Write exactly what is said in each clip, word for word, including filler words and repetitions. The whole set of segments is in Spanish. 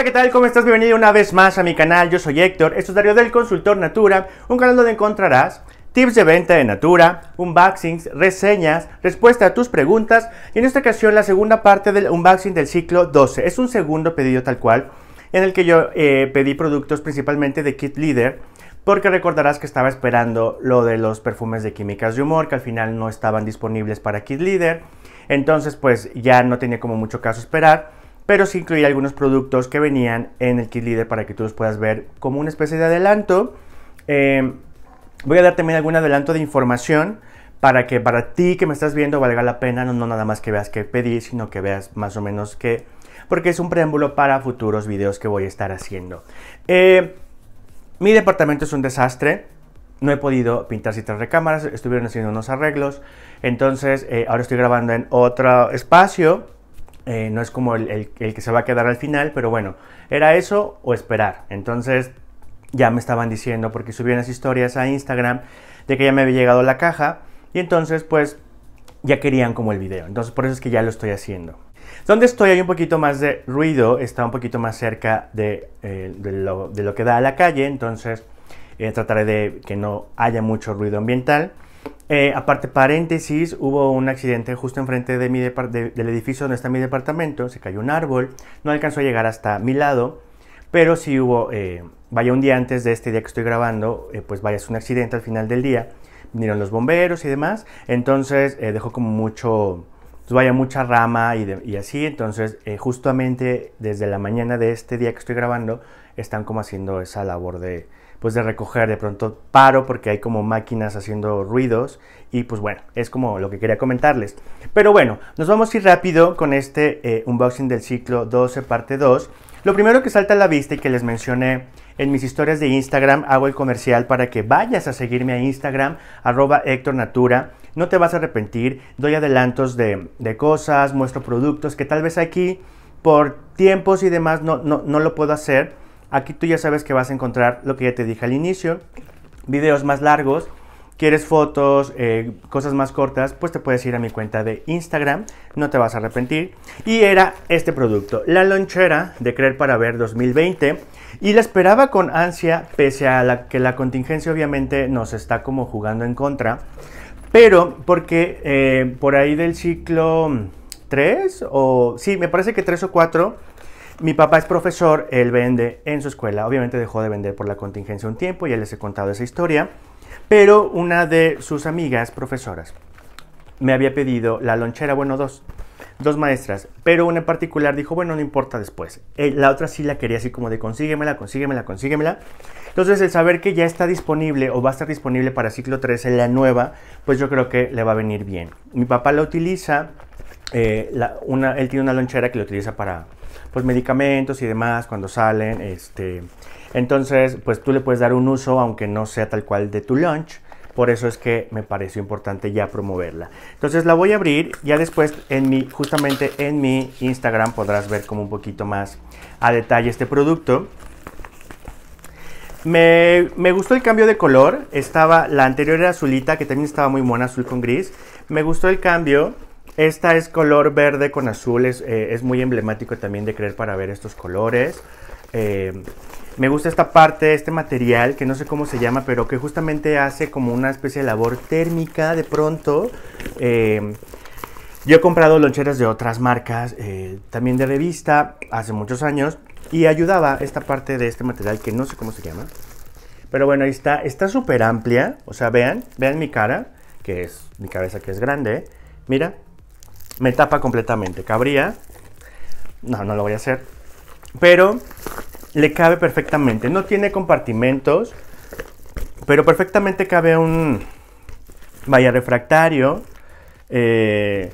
Hola, ¿qué tal? ¿Cómo estás? Bienvenido una vez más a mi canal. Yo soy Héctor, estudiario del Consultor Natura, un canal donde encontrarás tips de venta de Natura, unboxings, reseñas, respuesta a tus preguntas y en esta ocasión la segunda parte del unboxing del ciclo doce. Es un segundo pedido tal cual en el que yo eh, pedí productos principalmente de Kit Líder, porque recordarás que estaba esperando lo de los perfumes de químicas de humor, que al final no estaban disponibles para Kid Leader. Entonces pues ya no tenía como mucho caso esperar, pero sí incluí algunos productos que venían en el Kid Leader para que tú los puedas ver como una especie de adelanto. Eh, voy a dar también algún adelanto de información para que para ti que me estás viendo valga la pena, no, no nada más que veas qué pedí, sino que veas más o menos qué, porque es un preámbulo para futuros videos que voy a estar haciendo. Eh, Mi departamento es un desastre, no he podido pintar ciertas recámaras, estuvieron haciendo unos arreglos, entonces eh, ahora estoy grabando en otro espacio, eh, no es como el, el, el que se va a quedar al final, pero bueno, era eso o esperar. Entonces ya me estaban diciendo, porque subí unas historias a Instagram de que ya me había llegado la caja y entonces pues ya querían como el video, entonces por eso es que ya lo estoy haciendo. Donde estoy hay un poquito más de ruido, está un poquito más cerca de, eh, de, lo, de lo que da a la calle, entonces eh, trataré de que no haya mucho ruido ambiental. Eh, aparte, paréntesis, hubo un accidente justo enfrente de mi de, del edificio donde está mi departamento, se cayó un árbol, no alcanzó a llegar hasta mi lado, pero sí hubo, eh, vaya un día antes de este día que estoy grabando, eh, pues vaya, es un accidente al final del día, vinieron los bomberos y demás, entonces eh, dejó como mucho... vaya mucha rama y, de, y así, entonces eh, justamente desde la mañana de este día que estoy grabando están como haciendo esa labor de pues de recoger. De pronto paro porque hay como máquinas haciendo ruidos y pues bueno, es como lo que quería comentarles, pero bueno, nos vamos a ir rápido con este eh, unboxing del ciclo doce parte dos. Lo primero que salta a la vista y que les mencioné en mis historias de Instagram, hago el comercial para que vayas a seguirme a Instagram, arroba Héctor Natura. No te vas a arrepentir, doy adelantos de, de cosas, muestro productos que tal vez aquí por tiempos y demás no, no, no lo puedo hacer. Aquí tú ya sabes que vas a encontrar lo que ya te dije al inicio, videos más largos. Quieres fotos, eh, cosas más cortas, pues te puedes ir a mi cuenta de Instagram, no te vas a arrepentir. Y era este producto, la lonchera de Creer para Ver dos mil veinte, y la esperaba con ansia, pese a la, que la contingencia obviamente nos está como jugando en contra. Pero porque eh, por ahí del ciclo tres, o sí, me parece que tres o cuatro, mi papá es profesor, él vende en su escuela. Obviamente dejó de vender por la contingencia un tiempo, ya les he contado esa historia. Pero una de sus amigas profesoras me había pedido la lonchera, bueno, dos, dos maestras, pero una en particular dijo, bueno, no importa, después. La otra sí la quería así como de consíguemela, consíguemela, consíguemela. Entonces el saber que ya está disponible o va a estar disponible para ciclo trece, la nueva, pues yo creo que le va a venir bien. Mi papá la utiliza, eh, la, una, él tiene una lonchera que lo utiliza para pues medicamentos y demás cuando salen, este... Entonces, pues tú le puedes dar un uso, aunque no sea tal cual de tu lunch. Por eso es que me pareció importante ya promoverla. Entonces la voy a abrir. Ya después, en mi, justamente en mi Instagram, podrás ver como un poquito más a detalle este producto. Me, me gustó el cambio de color. Estaba, la anterior era azulita, que también estaba muy mona, azul con gris. Me gustó el cambio. Esta es color verde con azul. Es, eh, es muy emblemático también de Creer para Ver estos colores. Eh, me gusta esta parte, este material que no sé cómo se llama, pero que justamente hace como una especie de labor térmica de pronto. Eh, yo he comprado loncheras de otras marcas, eh, también de revista, hace muchos años, y ayudaba esta parte de este material que no sé cómo se llama, pero bueno, ahí está. Está súper amplia, o sea, vean, vean mi cara, que es mi cabeza, que es grande, ¿eh? Mira, me tapa completamente, cabría, no, no lo voy a hacer, pero le cabe perfectamente. No tiene compartimentos, pero perfectamente cabe un vaya refractario, eh,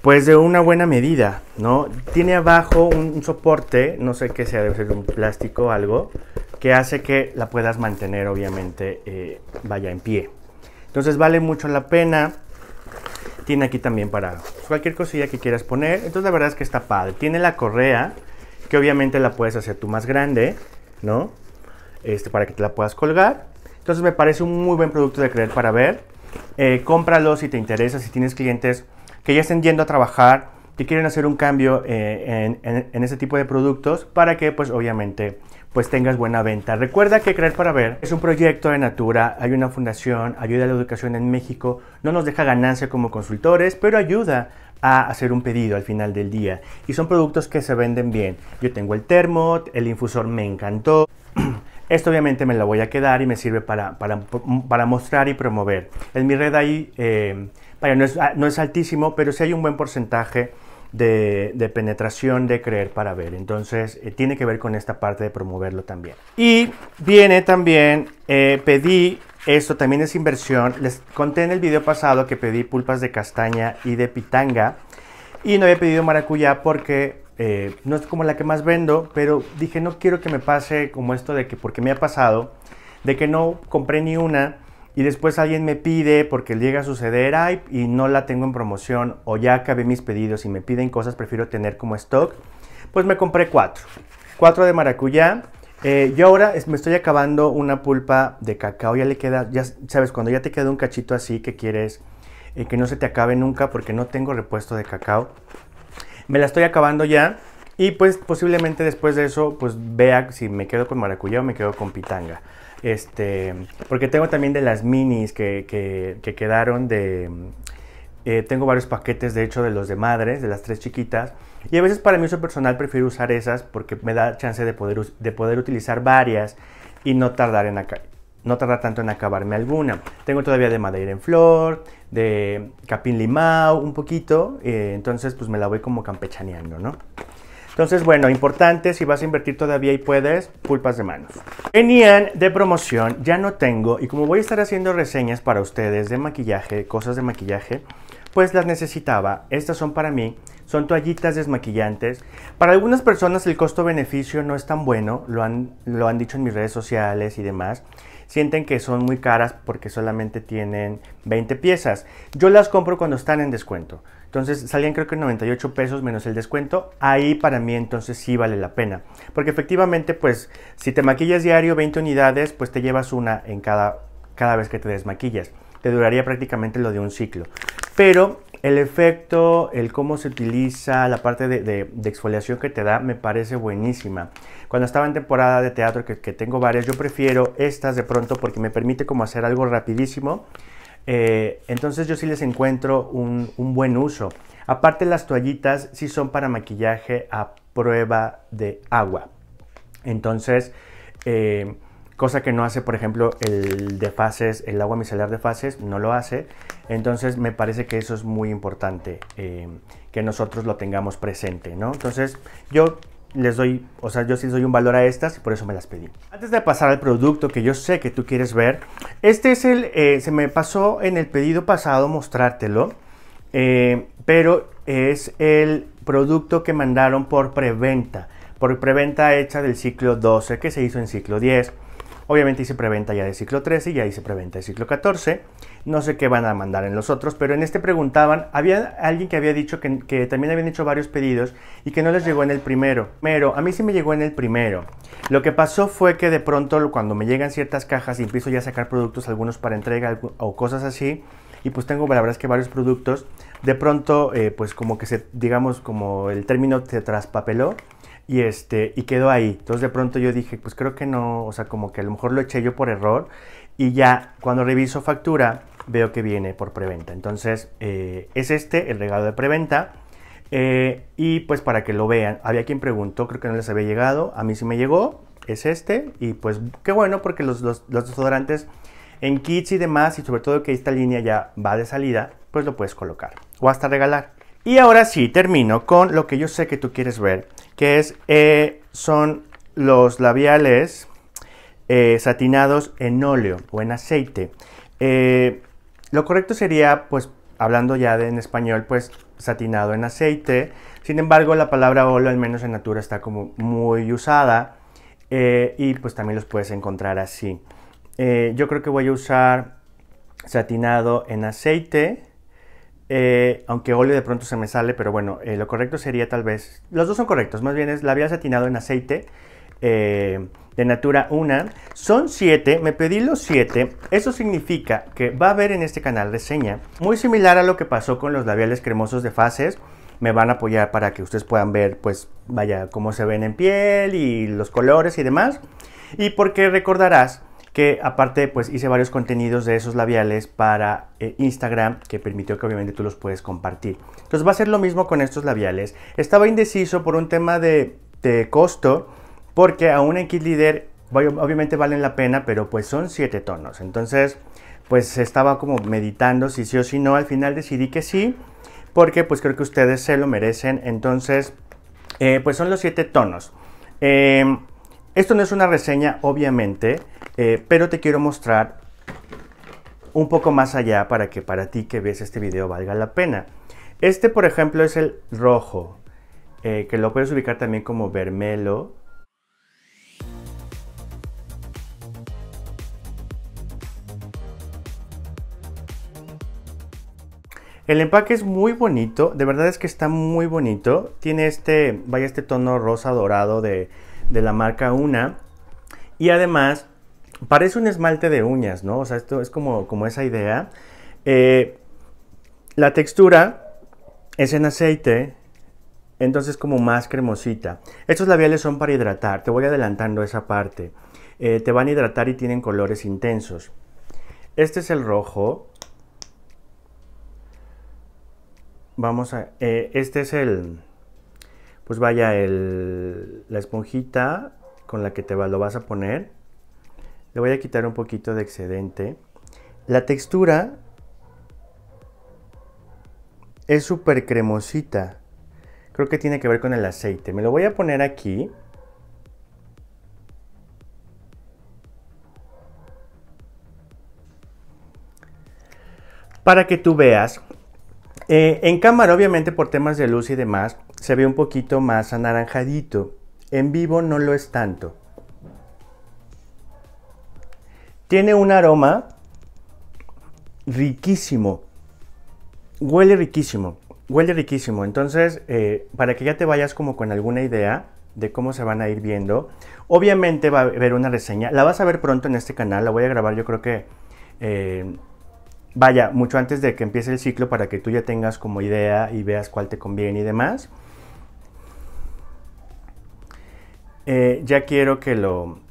pues de una buena medida, ¿no? Tiene abajo un, un soporte, no sé qué sea, debe ser un plástico o algo, que hace que la puedas mantener, obviamente, eh, vaya en pie. Entonces vale mucho la pena. Tiene aquí también para cualquier cosilla que quieras poner. Entonces la verdad es que está padre. Tiene la correa, que obviamente la puedes hacer tú más grande, ¿no? Este, para que te la puedas colgar. Entonces me parece un muy buen producto de Creer para Ver. Eh, cómpralo si te interesa, si tienes clientes que ya estén yendo a trabajar que quieren hacer un cambio eh, en, en, en ese tipo de productos para que, pues obviamente, pues tengas buena venta. Recuerda que Creer para Ver es un proyecto de Natura. Hay una fundación, ayuda a la educación en México. No nos deja ganancia como consultores, pero ayuda a hacer un pedido al final del día. Y son productos que se venden bien. Yo tengo el termo, el infusor me encantó. Esto obviamente me lo voy a quedar y me sirve para, para, para mostrar y promover. En mi red ahí, eh, vaya, no, es, no es altísimo, pero sí hay un buen porcentaje de, de penetración de Creer para Ver. Entonces, eh, tiene que ver con esta parte de promoverlo también. Y viene también, eh, pedí, esto también es inversión. Les conté en el video pasado que pedí pulpas de castaña y de pitanga. Y no había pedido maracuyá porque... Eh, no es como la que más vendo, pero dije no quiero que me pase como esto de que, porque me ha pasado, de que no compré ni una y después alguien me pide porque llega a suceder, ay, y no la tengo en promoción o ya acabé mis pedidos y me piden cosas, prefiero tener como stock. Pues me compré cuatro, cuatro de maracuyá. Eh, yo ahora me estoy acabando una pulpa de cacao, ya le queda, ya sabes, cuando ya te queda un cachito así que quieres eh, que no se te acabe nunca porque no tengo repuesto de cacao. Me la estoy acabando ya y pues posiblemente después de eso pues vea si me quedo con maracuyá o me quedo con pitanga. Este, porque tengo también de las minis que, que, que quedaron de... Eh, tengo varios paquetes de hecho de los de madres, de las tres chiquitas. Y a veces para mi uso personal prefiero usar esas porque me da chance de poder, de poder utilizar varias y no tardar en acá. No tarda tanto en acabarme alguna. Tengo todavía de madeira en flor, de capín limao, un poquito. Eh, entonces, pues me la voy como campechaneando, ¿no? Entonces, bueno, importante, si vas a invertir todavía y puedes, pulpas de manos. Venían de promoción, ya no tengo. Y como voy a estar haciendo reseñas para ustedes de maquillaje, cosas de maquillaje, pues las necesitaba. Estas son para mí. Son toallitas desmaquillantes. Para algunas personas el costo-beneficio no es tan bueno. Lo han, lo han dicho en mis redes sociales y demás. Sienten que son muy caras porque solamente tienen veinte piezas. Yo las compro cuando están en descuento. Entonces salían creo que noventa y ocho pesos menos el descuento. Ahí para mí entonces sí vale la pena. Porque efectivamente pues si te maquillas diario veinte unidades pues te llevas una en cada, cada vez que te desmaquillas. Te duraría prácticamente lo de un ciclo. Pero el efecto, el cómo se utiliza, la parte de, de, de exfoliación que te da me parece buenísima. Cuando estaba en temporada de teatro, que, que tengo varias, yo prefiero estas de pronto porque me permite como hacer algo rapidísimo. Eh, entonces yo sí les encuentro un, un buen uso. Aparte las toallitas sí son para maquillaje a prueba de agua. Entonces... Eh, cosa que no hace, por ejemplo, el de Fases, el agua micelar de Fases, no lo hace. Entonces, me parece que eso es muy importante, eh, que nosotros lo tengamos presente, ¿no? Entonces, yo les doy, o sea, yo sí doy un valor a estas y por eso me las pedí. Antes de pasar al producto que yo sé que tú quieres ver, este es el, eh, se me pasó en el pedido pasado mostrártelo, eh, pero es el producto que mandaron por preventa, por preventa hecha del ciclo doce, que se hizo en ciclo diez. Obviamente hice preventa ya de ciclo trece y ya hice preventa de ciclo catorce. No sé qué van a mandar en los otros, pero en este preguntaban, había alguien que había dicho que, que también habían hecho varios pedidos y que no les llegó en el primero. Pero a mí sí me llegó en el primero. Lo que pasó fue que de pronto cuando me llegan ciertas cajas y empiezo ya a sacar productos, algunos para entrega o cosas así, y pues tengo la verdad es que varios productos, de pronto eh, pues como que se, digamos, como el término se traspapeló. Y, este, y quedó ahí. Entonces de pronto yo dije, pues creo que no, o sea, como que a lo mejor lo eché yo por error. Y ya cuando reviso factura, veo que viene por preventa. Entonces eh, es este, el regalo de preventa. Eh, y pues para que lo vean, había quien preguntó, creo que no les había llegado. A mí sí me llegó, es este. Y pues qué bueno, porque los, los, los desodorantes en kits y demás, y sobre todo que esta línea ya va de salida, pues lo puedes colocar o hasta regalar. Y ahora sí, termino con lo que yo sé que tú quieres ver, que es, eh, son los labiales eh, satinados en óleo o en aceite. Eh, lo correcto sería, pues, hablando ya de en español, pues, satinado en aceite. Sin embargo, la palabra óleo, al menos en Natura, está como muy usada. Eh, y, pues, también los puedes encontrar así. Eh, yo creo que voy a usar satinado en aceite. Eh, aunque óleo de pronto se me sale, pero bueno, eh, lo correcto sería tal vez... Los dos son correctos, más bien es labial satinado en aceite eh, de Natura Una. Son siete, me pedí los siete. Eso significa que va a haber en este canal reseña muy similar a lo que pasó con los labiales cremosos de Fases. me van a apoyar para que ustedes puedan ver, pues, vaya, cómo se ven en piel y los colores y demás. Y porque recordarás que aparte pues hice varios contenidos de esos labiales para eh, Instagram, que permitió que obviamente tú los puedes compartir. Entonces va a ser lo mismo con estos labiales. Estaba indeciso por un tema de, de costo, porque aún en Kit Líder obviamente valen la pena, pero pues son siete tonos. Entonces pues estaba como meditando si sí o si no. Al final decidí que sí, porque pues creo que ustedes se lo merecen. Entonces eh, pues son los siete tonos. Eh, esto no es una reseña obviamente. Eh, pero te quiero mostrar un poco más allá para que para ti que ves este video valga la pena. Este, por ejemplo, es el rojo, eh, que lo puedes ubicar también como vermelo. El empaque es muy bonito, de verdad es que está muy bonito. Tiene este, vaya, este tono rosa dorado de, de la marca Una. Y además parece un esmalte de uñas, ¿no? O sea, esto es como, como esa idea. Eh, la textura es en aceite, entonces como más cremosita. Estos labiales son para hidratar, te voy adelantando esa parte. Eh, te van a hidratar y tienen colores intensos. Este es el rojo. Vamos a... Eh, este es el... Pues vaya, el, la esponjita con la que te va, lo vas a poner. Le voy a quitar un poquito de excedente. La textura es súper cremosita. Creo que tiene que ver con el aceite. Me lo voy a poner aquí. Para que tú veas. Eh, en cámara, obviamente, por temas de luz y demás, se ve un poquito más anaranjadito. En vivo no lo es tanto. Tiene un aroma riquísimo, huele riquísimo, huele riquísimo. Entonces, eh, para que ya te vayas como con alguna idea de cómo se van a ir viendo, obviamente va a haber una reseña, la vas a ver pronto en este canal, la voy a grabar yo creo que, eh, vaya, mucho antes de que empiece el ciclo para que tú ya tengas como idea y veas cuál te conviene y demás. Eh, ya quiero que lo...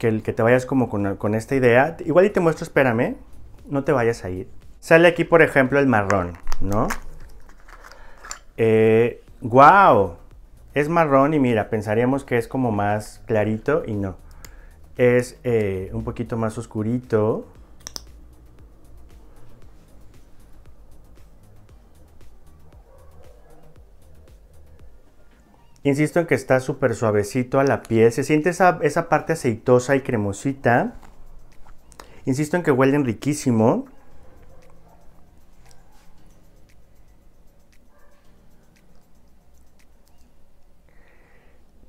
Que, el, que te vayas como con, con esta idea. Igual y te muestro, espérame, no te vayas a ir. Sale aquí, por ejemplo, el marrón, ¿no? Eh, ¡Wow! Es marrón y mira, pensaríamos que es como más clarito y no. Es eh, un poquito más oscurito. Insisto en que está súper suavecito a la piel. Se siente esa, esa parte aceitosa y cremosita. Insisto en que huelen riquísimo.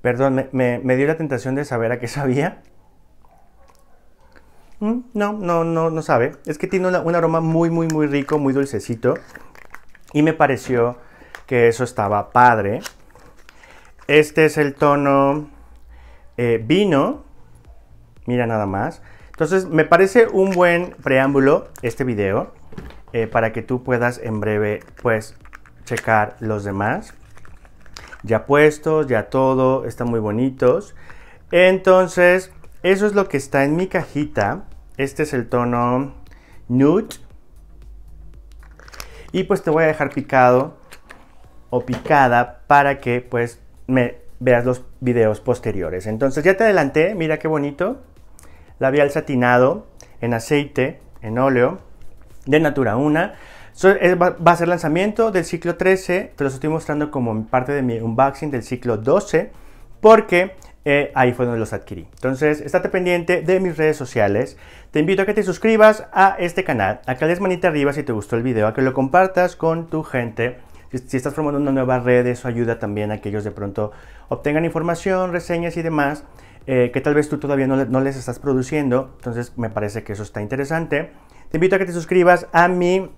Perdón, me, me, me dio la tentación de saber a qué sabía. Mm, no, no, no, no sabe. Es que tiene una, un aroma muy, muy, muy rico, muy dulcecito. Y me pareció que eso estaba padre. Este es el tono eh, vino, mira nada más. Entonces me parece un buen preámbulo este video eh, para que tú puedas en breve pues checar los demás. Ya puestos, ya todo, están muy bonitos. Entonces eso es lo que está en mi cajita. Este es el tono nude. Y pues te voy a dejar picado o picada para que pues... me veas los videos posteriores. Entonces ya te adelanté, mira qué bonito, labial satinado en aceite, en óleo de Natura Una. So, es, va, va a ser lanzamiento del ciclo trece, te los estoy mostrando como parte de mi unboxing del ciclo doce porque eh, ahí fue donde los adquirí. Entonces estate pendiente de mis redes sociales, te invito a que te suscribas a este canal, a que le des manita arriba si te gustó el video, a que lo compartas con tu gente. Si estás formando una nueva red, eso ayuda también a que ellos de pronto obtengan información, reseñas y demás, eh, que tal vez tú todavía no, no les estás produciendo. Entonces me parece que eso está interesante. Te invito a que te suscribas a mi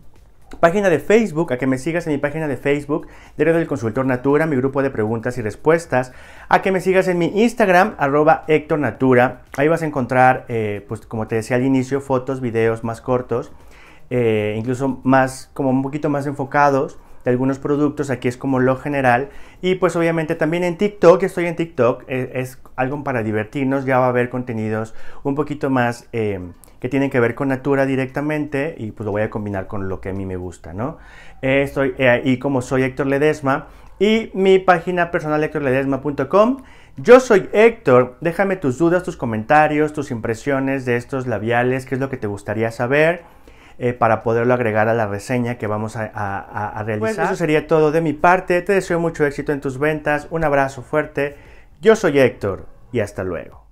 página de Facebook, a que me sigas en mi página de Facebook, Diario del Consultor Natura, mi grupo de preguntas y respuestas, a que me sigas en mi Instagram, arroba Héctor Natura. Ahí vas a encontrar, eh, pues como te decía al inicio, fotos, videos más cortos, eh, incluso más, como un poquito más enfocados de algunos productos, aquí es como lo general. Y pues obviamente también en TikTok, estoy en TikTok, es, es algo para divertirnos, ya va a haber contenidos un poquito más eh, que tienen que ver con Natura directamente, y pues lo voy a combinar con lo que a mí me gusta, ¿no? Eh, estoy eh, ahí como soy Héctor Ledezma, y mi página personal héctor ledezma punto com. Yo soy Héctor, déjame tus dudas, tus comentarios, tus impresiones de estos labiales, qué es lo que te gustaría saber, eh, para poderlo agregar a la reseña que vamos a, a, a realizar. Pues eso sería todo de mi parte, te deseo mucho éxito en tus ventas, un abrazo fuerte, yo soy Héctor y hasta luego.